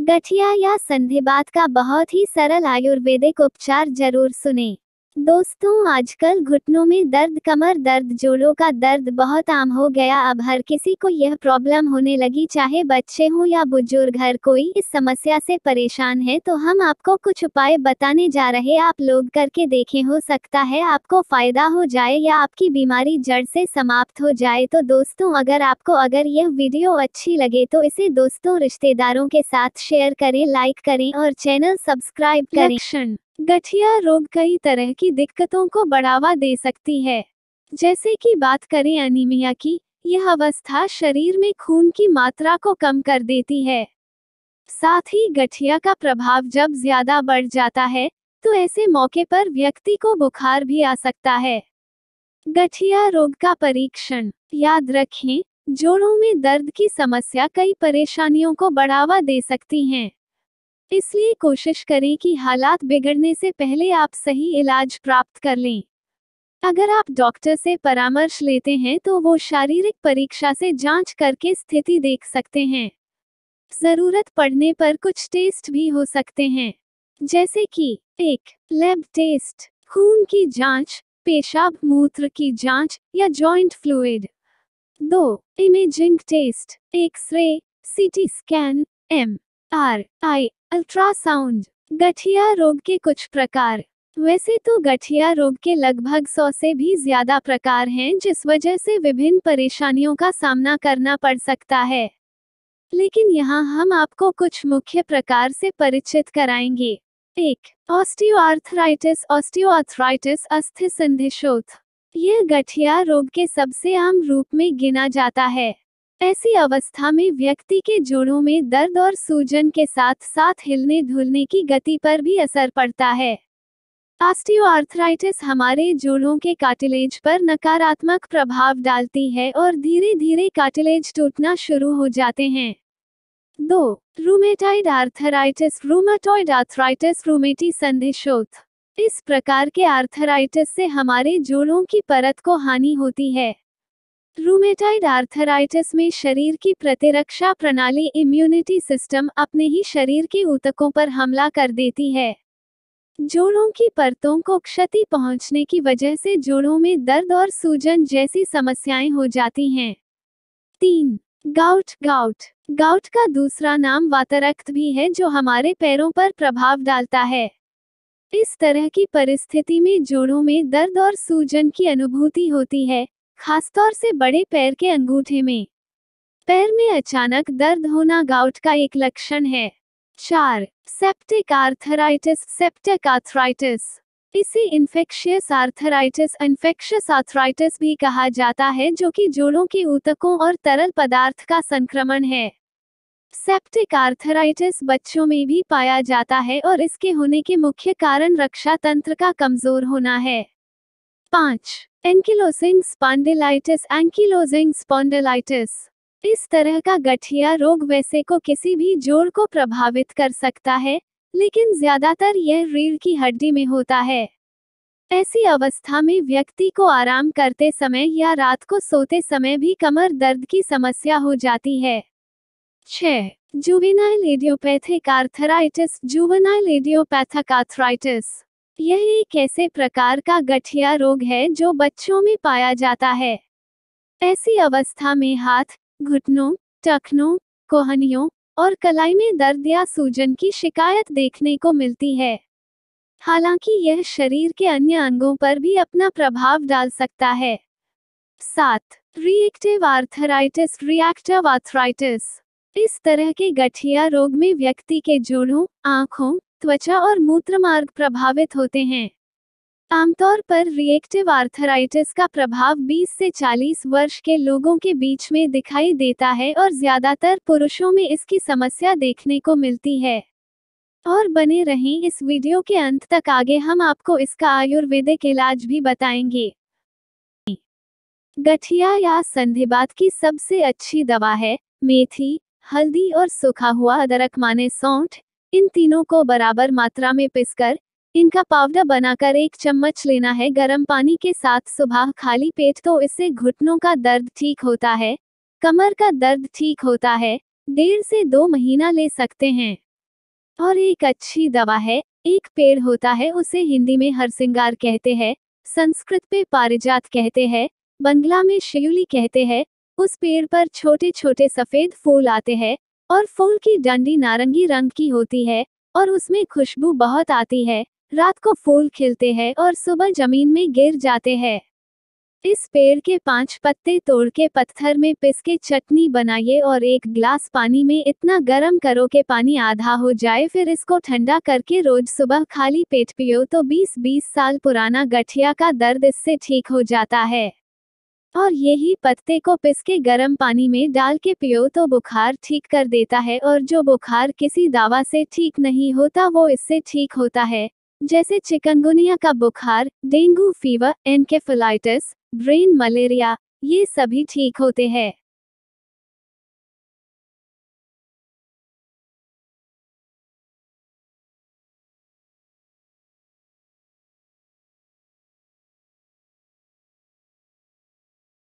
गठिया या संधिवात का बहुत ही सरल आयुर्वेदिक उपचार जरूर सुनें। दोस्तों, आजकल घुटनों में दर्द, कमर दर्द, जोड़ों का दर्द बहुत आम हो गया। अब हर किसी को यह प्रॉब्लम होने लगी, चाहे बच्चे हों या बुजुर्ग, हर कोई इस समस्या से परेशान है। तो हम आपको कुछ उपाय बताने जा रहे, आप लोग करके देखें, हो सकता है आपको फायदा हो जाए या आपकी बीमारी जड़ से समाप्त हो जाए। तो दोस्तों, अगर यह वीडियो अच्छी लगे तो इसे दोस्तों, रिश्तेदारों के साथ शेयर करें, लाइक करें और चैनल सब्सक्राइब करें। गठिया रोग कई तरह की दिक्कतों को बढ़ावा दे सकती है। जैसे कि बात करें अनीमिया की, यह अवस्था शरीर में खून की मात्रा को कम कर देती है। साथ ही गठिया का प्रभाव जब ज्यादा बढ़ जाता है तो ऐसे मौके पर व्यक्ति को बुखार भी आ सकता है। गठिया रोग का परीक्षण, याद रखें, जोड़ों में दर्द की समस्या कई परेशानियों को बढ़ावा दे सकती है, इसलिए कोशिश करें कि हालात बिगड़ने से पहले आप सही इलाज प्राप्त कर लें। अगर आप डॉक्टर से परामर्श लेते हैं तो वो शारीरिक परीक्षा से जांच करके स्थिति देख सकते हैं। जरूरत पड़ने पर कुछ टेस्ट भी हो सकते हैं, जैसे कि 1. लैब टेस्ट, खून की जांच, पेशाब मूत्र की जांच या joint fluid. 2. Imaging test, x ray, CT scan, MRI, ultrasound. गठिया रोग के कुछ प्रकार, वैसे तो गठिया रोग के लगभग 100 से भी ज्यादा प्रकार हैं, जिस वजह से विभिन्न परेशानियों का सामना करना पड़ सकता है, लेकिन यहाँ हम आपको कुछ मुख्य प्रकार से परिचित कराएंगे। 1. ऑस्टियोआर्थराइटिस, ऑस्टियोआर्थराइटिस अस्थि संधिशोथ, यह गठिया रोग के सबसे आम रूप में गिना जाता है। ऐसी अवस्था में व्यक्ति के जोड़ों में दर्द और सूजन के साथ साथ हिलने धुलने की गति पर भी असर पड़ता है। ऑस्टियोआर्थराइटिस हमारे जोड़ों के कार्टिलेज पर नकारात्मक प्रभाव डालती है और धीरे धीरे कार्टिलेज टूटना शुरू हो जाते हैं। 2. रूमेटाइड आर्थराइटिस, रूमेटॉइड आर्थराइटिस, रूमेटी संधिशोथ, इस प्रकार के आर्थराइटिस से हमारे जोड़ों की परत को हानि होती है। रूमेटाइड आर्थराइटिस में शरीर की प्रतिरक्षा प्रणाली, इम्यूनिटी सिस्टम, अपने ही शरीर के ऊतकों पर हमला कर देती है। जोड़ों की परतों को क्षति पहुंचने की वजह से जोड़ों में दर्द और सूजन जैसी समस्याएं हो जाती हैं। 3. गाउट, गाउट, गाउट का दूसरा नाम वातरक्त भी है, जो हमारे पैरों पर प्रभाव डालता है। इस तरह की परिस्थिति में जोड़ों में दर्द और सूजन की अनुभूति होती है, खासतौर से बड़े पैर के अंगूठे में। पैर में अचानक दर्द होना गाउट का एक लक्षण है। 4. सेप्टिक आर्थराइटिस, सेप्टिक आर्थराइटिस, इसे इन्फेक्शियस आर्थराइटिस, इन्फेक्शियस आर्थराइटिस भी कहा जाता है, जो कि जोड़ों के ऊतकों और तरल पदार्थ का संक्रमण है। सेप्टिक आर्थराइटिस बच्चों में भी पाया जाता है और इसके होने के मुख्य कारण रक्षा तंत्र का कमजोर होना है। 5. एंकिलोसिंग स्पॉन्डिलाइटिस, एंकिलोसिंग स्पॉन्डिलाइटिस, इस तरह का गठिया रोग वैसे को किसी भी जोड़ को प्रभावित कर सकता है, लेकिन ज्यादातर यह रीढ़ की हड्डी में होता है। ऐसी अवस्था में व्यक्ति को आराम करते समय या रात को सोते समय भी कमर दर्द की समस्या हो जाती है। 6. Juvenile idiopathic arthritis, juvenile idiopathic arthritis, यह एक ऐसे प्रकार का गठिया रोग है जो बच्चों में पाया जाता है। ऐसी अवस्था में हाथ, घुटनों, टखनों, कोहनियों और कलाई में दर्द या सूजन की शिकायत देखने को मिलती है। हालांकि यह शरीर के अन्य अंगों पर भी अपना प्रभाव डाल सकता है। 7. रिएक्टिव आर्थराइटिस, रिएक्टिव आर्थराइटिस, इस तरह के गठिया रोग में व्यक्ति के जोड़ों, आंखों, त्वचा और मूत्रमार्ग प्रभावित होते हैं। आमतौर पर रिएक्टिव आर्थराइटिस का प्रभाव 20 से 40 वर्ष के लोगों के बीच में दिखाई देता है और ज्यादातर पुरुषों में इसकी समस्या देखने को मिलती है। और बने रहें इस वीडियो के अंत तक, आगे हम आपको इसका आयुर्वेदिक इलाज भी बताएंगे। गठिया या संधिवात की सबसे अच्छी दवा है मेथी, हल्दी और सूखा हुआ अदरक माने सौंठ। इन तीनों को बराबर मात्रा में पिसकर इनका पाउडर बनाकर 1 चम्मच लेना है गर्म पानी के साथ सुबह खाली पेट। तो इससे घुटनों का दर्द ठीक होता है, कमर का दर्द ठीक होता है। 1.5 से 2 महीना ले सकते हैं। और एक अच्छी दवा है। एक पेड़ होता है, उसे हिंदी में हरसिंगार कहते हैं, संस्कृत पे पारिजात कहते हैं, बंगला में शियुली कहते हैं। उस पेड़ पर छोटे छोटे सफेद फूल आते हैं और फूल की डंडी नारंगी रंग की होती है और उसमें खुशबू बहुत आती है। रात को फूल खिलते हैं और सुबह जमीन में गिर जाते हैं। इस पेड़ के 5 पत्ते तोड़ के पत्थर में पिस के चटनी बनाइए और एक ग्लास पानी में इतना गर्म करो कि पानी आधा हो जाए। फिर इसको ठंडा करके रोज सुबह खाली पेट पियो तो 20-20 साल पुराना गठिया का दर्द इससे ठीक हो जाता है। और यही पत्ते को पिस के गर्म पानी में डाल के पियो तो बुखार ठीक कर देता है। और जो बुखार किसी दवा से ठीक नहीं होता वो इससे ठीक होता है, जैसे चिकनगुनिया का बुखार, dengue fever, encephalitis, brain malaria, ये सभी ठीक होते हैं।